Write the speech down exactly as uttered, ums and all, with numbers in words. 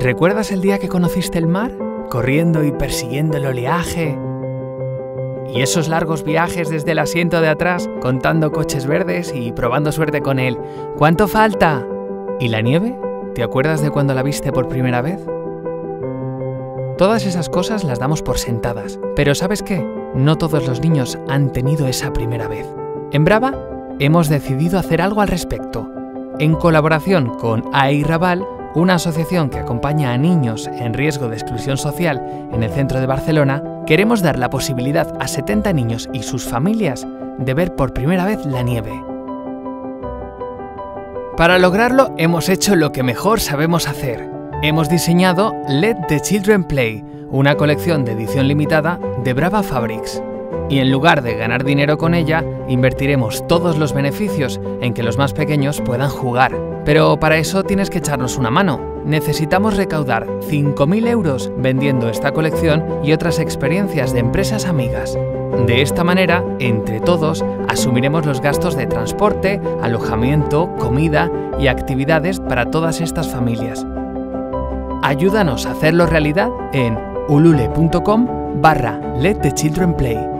¿Recuerdas el día que conociste el mar? Corriendo y persiguiendo el oleaje. Y esos largos viajes desde el asiento de atrás, contando coches verdes y probando suerte con él. ¿Cuánto falta? ¿Y la nieve? ¿Te acuerdas de cuando la viste por primera vez? Todas esas cosas las damos por sentadas. Pero ¿sabes qué? No todos los niños han tenido esa primera vez. En Brava hemos decidido hacer algo al respecto. En colaboración con AEIRaval, una asociación que acompaña a niños en riesgo de exclusión social en el centro de Barcelona, queremos dar la posibilidad a setenta niños y sus familias de ver por primera vez la nieve. Para lograrlo hemos hecho lo que mejor sabemos hacer. Hemos diseñado Let the Children Play, una colección de edición limitada de Brava Fabrics. Y en lugar de ganar dinero con ella, invertiremos todos los beneficios en que los más pequeños puedan jugar. Pero para eso tienes que echarnos una mano. Necesitamos recaudar cinco mil euros vendiendo esta colección y otras experiencias de empresas amigas. De esta manera, entre todos, asumiremos los gastos de transporte, alojamiento, comida y actividades para todas estas familias. Ayúdanos a hacerlo realidad en ulule punto com barra Let the Children Play.